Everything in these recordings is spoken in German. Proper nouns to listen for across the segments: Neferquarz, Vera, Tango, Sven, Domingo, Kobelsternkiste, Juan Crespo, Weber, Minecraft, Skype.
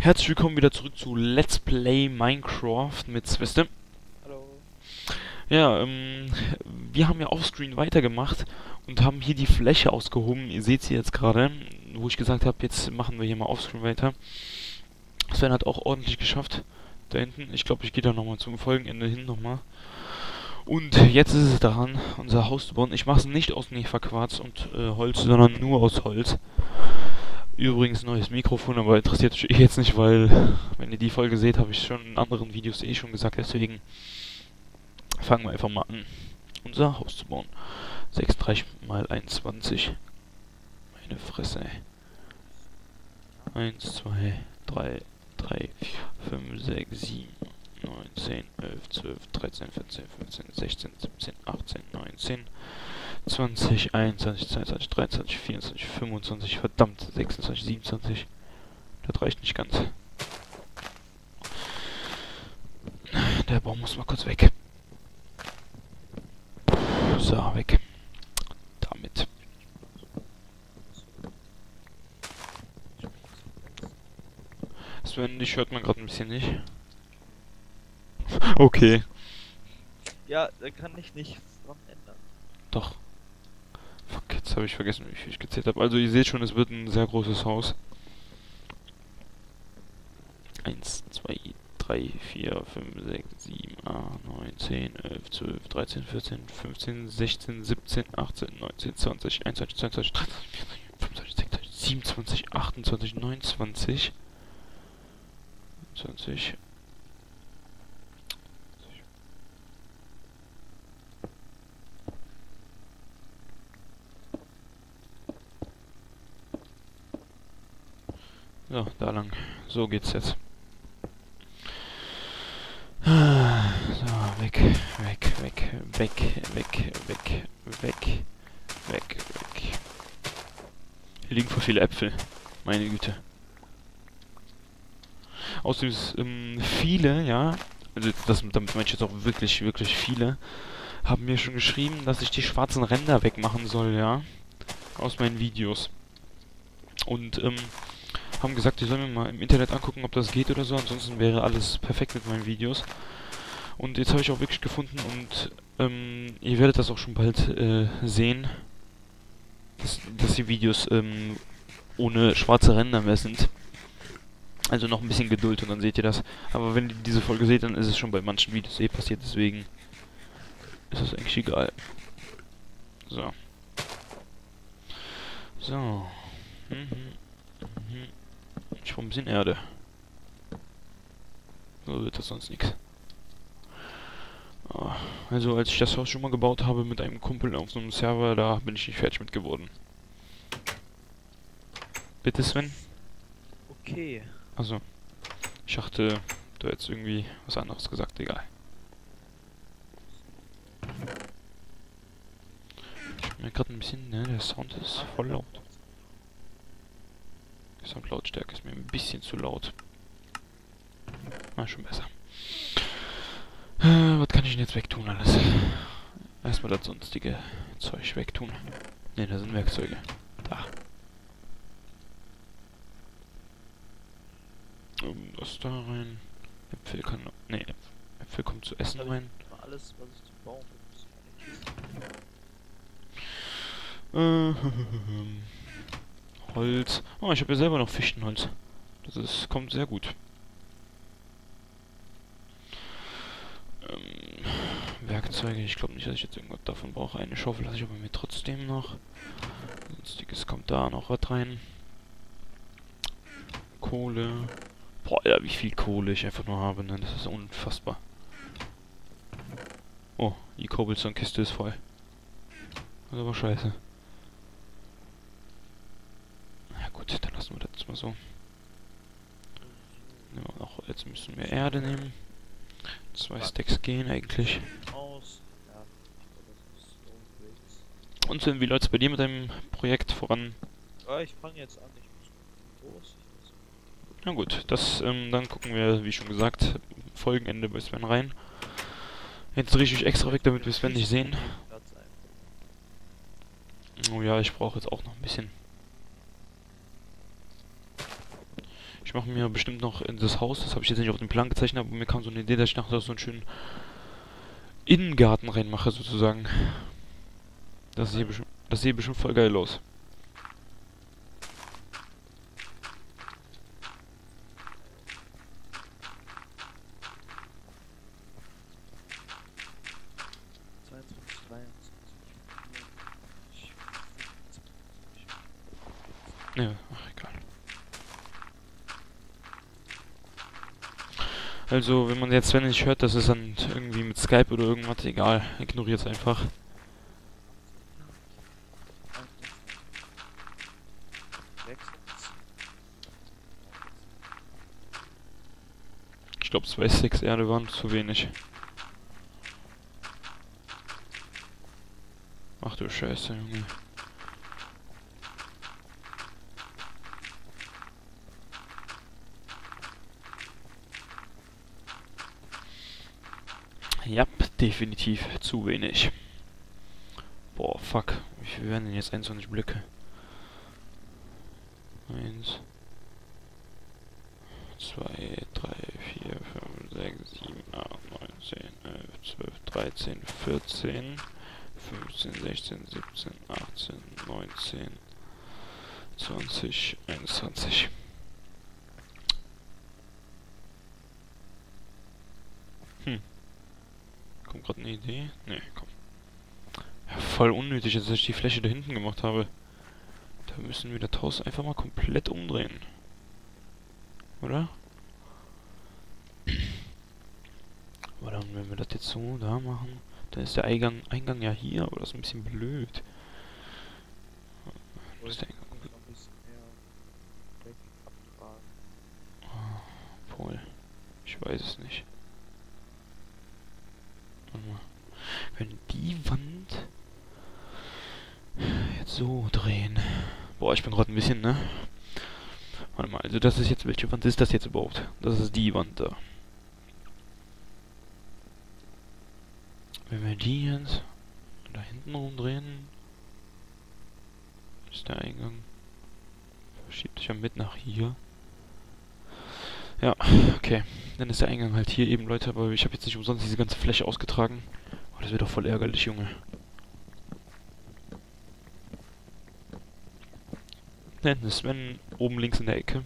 Herzlich willkommen wieder zurück zu Let's Play Minecraft mit Zwiste. Hallo. Ja, wir haben ja offscreen weitergemacht und haben hier die Fläche ausgehoben. Ihr seht sie jetzt gerade, wo ich gesagt habe, jetzt machen wir hier mal offscreen weiter. Sven hat auch ordentlich geschafft, da hinten. Ich glaube, ich gehe da nochmal zum Folgenende hin nochmal. Und jetzt ist es daran, unser Haus zu bauen. Ich mache es nicht aus Neferquarz und Holz, sondern nur aus Holz. Übrigens neues Mikrofon, aber interessiert euch jetzt nicht, weil, wenn ihr die Folge seht, habe ich schon in anderen Videos schon gesagt, deswegen fangen wir einfach mal an, unser Haus zu bauen. 36 x 21. Meine Fresse, ey. 1, 2, 3, 3, 4, 5, 6, 7, 9, 10, 11, 12, 13, 14, 15, 16, 17, 18, 19... 20, 21, 22, 23, 24, 25, verdammt, 26, 27. Das reicht nicht ganz. Der Baum muss mal kurz weg. So, weg. Damit. Sven, dich hört man gerade ein bisschen nicht. Okay. Ja, da kann ich nichts dran ändern. Doch. Fuck, jetzt habe ich vergessen, wie viel ich gezählt habe. Also ihr seht schon, es wird ein sehr großes Haus. 1, 2, 3, 4, 5, 6, 7, 8, 9, 10, 11, 12, 13, 14, 15, 16, 17, 18, 19, 20, 21, 22, 23, 24, 25, 26, 27, 28, 29, 20. So, da lang. So geht's jetzt. So, weg, weg, weg, weg, weg, weg, weg, weg, weg. Hier liegen voll viele Äpfel. Meine Güte. Außerdem ist, viele, ja, also das, damit meine ich jetzt auch wirklich, wirklich viele, haben mir schon geschrieben, dass ich die schwarzen Ränder wegmachen soll, ja. Aus meinen Videos. Und, haben gesagt, ich soll mir mal im Internet angucken, ob das geht oder so, ansonsten wäre alles perfekt mit meinen Videos. Und jetzt habe ich auch wirklich gefunden und ihr werdet das auch schon bald sehen, dass die Videos ohne schwarze Ränder mehr sind. Also noch ein bisschen Geduld und dann seht ihr das. Aber wenn ihr diese Folge seht, dann ist es schon bei manchen Videos passiert, deswegen ist das eigentlich egal. So. So. Ich brauche ein bisschen Erde. So wird das sonst nichts. Also als ich das Haus schon mal gebaut habe mit einem Kumpel auf so einem Server, da bin ich nicht fertig mit geworden. Bitte, Sven? Okay. Also, ich dachte, du hättest irgendwie was anderes gesagt, egal. Ich merke gerade ein bisschen, ne, der Sound ist voll laut. Und Lautstärke ist mir ein bisschen zu laut. Ah, schon besser. Was kann ich denn jetzt wegtun alles? Erstmal das sonstige Zeug wegtun. Ne, da sind Werkzeuge. Da. Das da rein. Äpfel kann... Ne, Äpfel kommt zu essen rein. Alles, was ich zum Baum muss. Holz. Oh, ich habe ja selber noch Fichtenholz. Das ist, kommt sehr gut. Werkzeuge. Ich glaube nicht, dass ich jetzt irgendwas davon brauche. Eine Schaufel lasse ich aber mir trotzdem noch. Sonstiges kommt da noch was rein. Kohle. Boah, Alter, wie viel Kohle ich einfach nur habe. Ne? Das ist unfassbar. Oh, die Kobelsternkiste ist voll. Das ist aber scheiße. Dann lassen wir das jetzt mal so. Auch jetzt müssen wir Erde nehmen. 2 Stacks gehen eigentlich. Und wie läuft es bei dir mit deinem Projekt voran? Ja, ich fange jetzt an. Na gut, das, dann gucken wir, wie schon gesagt, Folgenende bei Sven rein. Jetzt drehe ich mich extra weg, damit wir Sven nicht sehen. Oh ja, ich brauche jetzt auch noch ein bisschen. Ich mache mir bestimmt noch in das Haus, das habe ich jetzt nicht auf dem Plan gezeichnet, aber mir kam so eine Idee, dass ich nachher so einen schönen Innengarten reinmache, sozusagen. Das sieht bestimmt voll geil aus. Ja, ach, egal. Also, wenn man jetzt Sven nicht hört, das ist dann irgendwie mit Skype oder irgendwas, egal. Ignoriert es einfach. Ich glaube, 2,6 Erde waren zu wenig. Ach du Scheiße, Junge. Ja, definitiv zu wenig. Boah, fuck. Wie viel werden denn jetzt 21 Blöcke? 1, 2, 3, 4, 5, 6, 7, 8, 9, 10, 11, 12, 13, 14, 15, 16, 17, 18, 19, 20, 21. Kommt gerade eine Idee? Ne, komm. Ja, voll unnötig, dass ich die Fläche da hinten gemacht habe. Da müssen wir das Haus einfach mal komplett umdrehen. Oder? Aber dann, wenn wir das jetzt so da machen, dann ist der Eingang ja hier, aber das ist ein bisschen blöd. Wo ist der Eingang? Oh, Paul. Ich weiß es nicht. Wenn die Wand jetzt so drehen. Boah, ich bin gerade ein bisschen, ne? Warte mal, also das ist jetzt, welche Wand ist das jetzt überhaupt? Das ist die Wand da. Wenn wir die jetzt da hinten rumdrehen, ist der Eingang. Verschiebt sich ja mit nach hier. Ja, okay. Dann ist der Eingang halt hier eben, Leute, aber ich habe jetzt nicht umsonst diese ganze Fläche ausgetragen. Oh, das wird doch voll ärgerlich, Junge. Nein, das Sven oben links in der Ecke.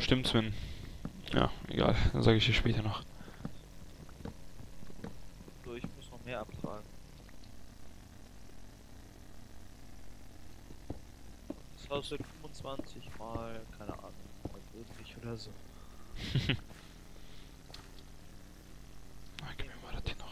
Stimmt, Sven. Ja, egal. Dann sage ich dir später noch. Abtragen. Das Haus wird 25 mal, keine Ahnung, wirklich oder so. Na, gib mir mal das hier noch.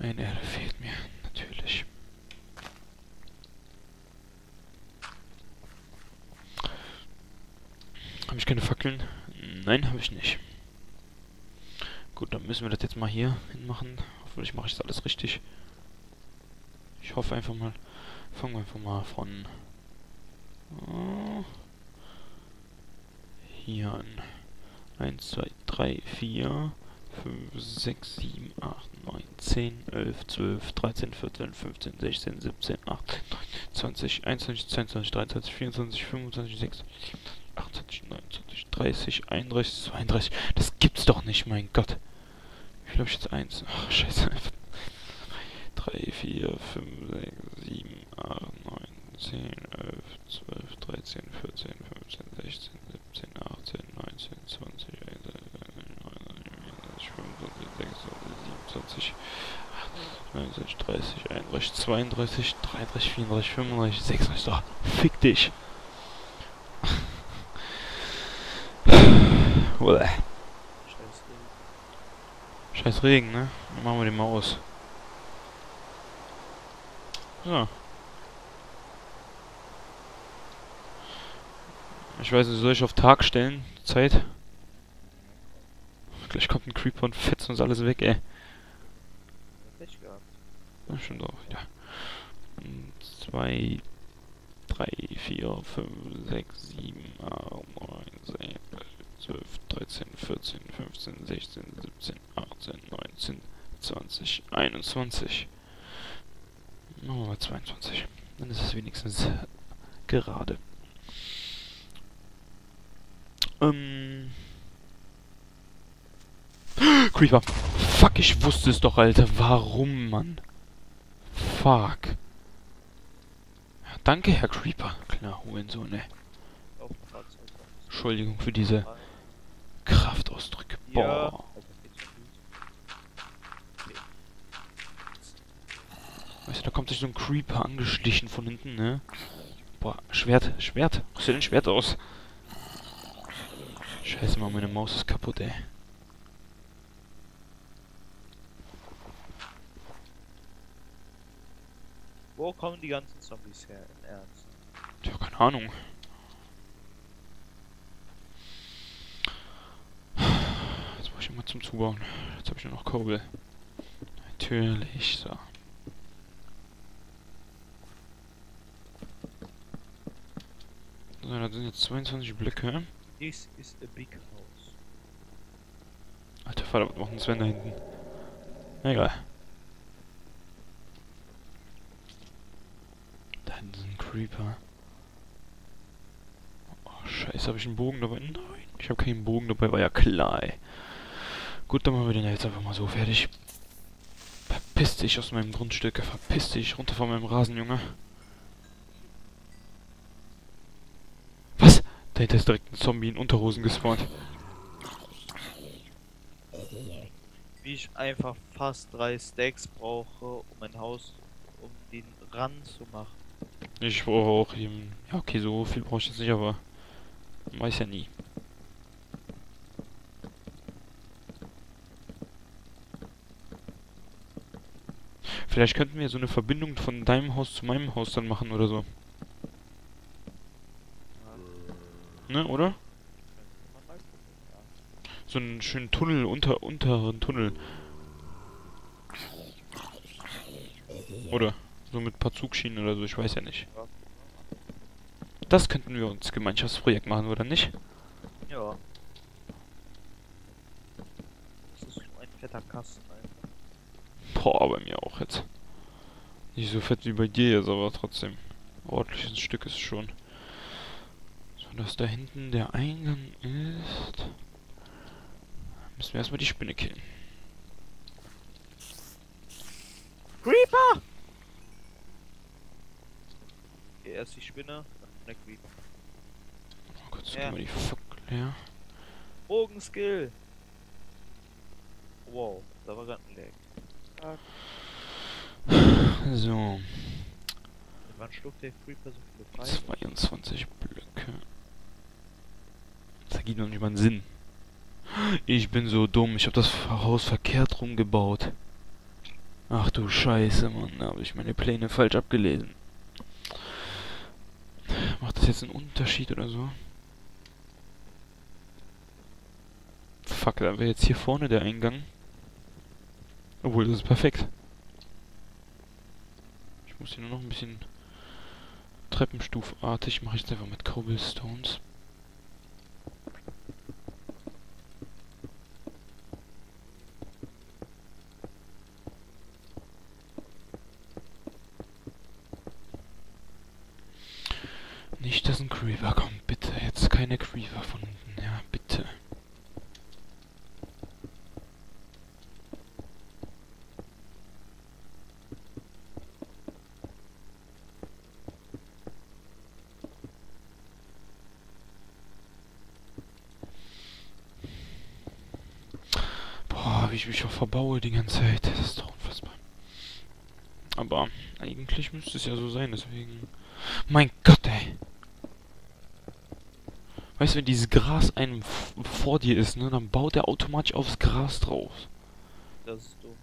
Eine Erde fehlt mir, natürlich. Habe ich keine Fackeln? Nein, habe ich nicht. Gut, dann müssen wir das jetzt mal hier hinmachen. Hoffentlich mache ich das alles richtig. Ich hoffe einfach mal. Fangen wir einfach mal von hier an. 1, 2, 3, 4... 5, 6, 7, 8, 9, 10, 11, 12, 13, 14, 15, 16, 17, 18, 20, 21, 22, 23, 24, 25, 26, 28, 29, 30, 31, 32. Das gibt's doch nicht, mein Gott. Wie viel hab ich jetzt? 1. Ach, scheiße. 3, 4, 5, 6, 7, 8, 9, 10, 11, 12, 13, 14, 15, 16, 17, 18, 19, 20, 25, 26, 29, 30, 31, 32, 33, 34, 35, 36, oh, fick dich! Scheiß Regen. Scheiß Regen, ne? Dann machen wir den mal aus. So. Ich weiß nicht, soll ich auf Tag stellen? Zeit? Gleich kommt ein Creeper und fetzt uns alles weg, ey. Pech gehabt. Ja, stimmt auch, ja. 2, 3, 4, 5, 6, 7, 8, 9, 10, 12, 13, 14, 15, 16, 17, 18, 19, 20, 21. Machen wir mal 22. Dann ist es wenigstens gerade. Creeper. Fuck, ich wusste es doch, Alter. Warum, Mann? Fuck. Ja, danke, Herr Creeper. Klar, Hurensohn, ey. Entschuldigung für diese Kraftausdrücke. Boah. Weißt du, da kommt sich so ein Creeper angeschlichen von hinten, ne? Boah, Schwert, Schwert. Was sieht denn Schwert aus? Scheiße, mal meine Maus ist kaputt, ey. Wo kommen die ganzen Zombies her, im Ernst? Tja, keine Ahnung. Jetzt muss ich immer zum Zubauen. Jetzt habe ich nur noch Kobel. Natürlich, so. So, da sind jetzt 22 Blöcke. This is a big house. Alter Vater, was macht ein Sven da hinten? Egal. Da hinten ist ein Creeper. Oh, scheiße, habe ich einen Bogen dabei? Nein, ich habe keinen Bogen dabei, war ja klar, ey. Gut, dann machen wir den jetzt einfach mal so fertig. Verpiss dich aus meinem Grundstück, verpiss dich runter von meinem Rasen, Junge. Da hinten ist direkt ein Zombie in Unterhosen gespawnt. Wie ich einfach fast 3 Stacks brauche, um ein Haus, um den Rand zu machen. Ich brauche auch eben... Ja, okay, so viel brauche ich jetzt nicht, aber... Man weiß ja nie. Vielleicht könnten wir so eine Verbindung von deinem Haus zu meinem Haus dann machen oder so. Ne, oder? So einen schönen Tunnel, unteren Tunnel. Oder so mit ein paar Zugschienen oder so, ich weiß ja nicht. Das könnten wir uns Gemeinschaftsprojekt machen, oder nicht? Ja. Das ist so ein fetter Kasten, Alter. Boah, bei mir auch jetzt. Nicht so fett wie bei dir jetzt, aber trotzdem. Ordentliches Stück ist schon. Dass da hinten der Eingang ist, müssen wir erstmal die Spinne killen. Creeper! Okay, erst die Spinne, dann der Creeper. Oh Gott, jetzt gehen wir die Fuck leer. Bogenskill! Wow, da war gerade ein Lag. So. Wann schluckt der Creeper so viele Pfeile? 22 Blöcke. Das ergibt noch nicht mal einen Sinn. Ich bin so dumm. Ich habe das Haus verkehrt rumgebaut. Ach du Scheiße, Mann. Da habe ich meine Pläne falsch abgelesen. Macht das jetzt einen Unterschied oder so? Fuck, da wäre jetzt hier vorne der Eingang. Obwohl, das ist perfekt. Ich muss hier nur noch ein bisschen treppenstufartig. Mache ich jetzt einfach mit Cobblestones. Nicht, dass ein Creeper kommt, bitte. Jetzt keine Creeper von unten, ja, bitte. Boah, wie ich mich auch verbaue die ganze Zeit. Das ist doch unfassbar. Aber eigentlich müsste es ja so sein, deswegen... Mein Gott, ey! Weißt du, wenn dieses Gras einem vor dir ist, ne, dann baut er automatisch aufs Gras drauf. Das ist dumm.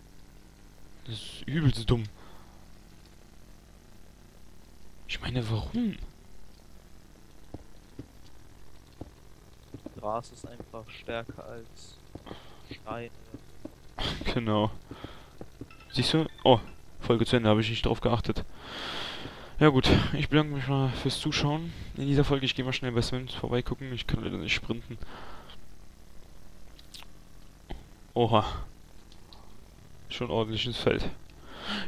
Das ist übelst dumm. Ich meine, warum? Gras ist einfach stärker als rein. Genau. Siehst du? Oh, Folge zu Ende, habe ich nicht drauf geachtet. Ja gut, ich bedanke mich mal fürs Zuschauen in dieser Folge. Ich gehe mal schnell bei Sven vorbeigucken. Ich kann leider nicht sprinten. Oha. Schon ordentlich ins Feld.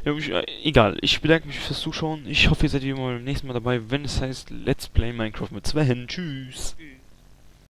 Ja, egal, ich bedanke mich fürs Zuschauen. Ich hoffe, ihr seid wie immer beim nächsten Mal dabei, wenn es heißt Let's Play Minecraft mit Sven. Tschüss!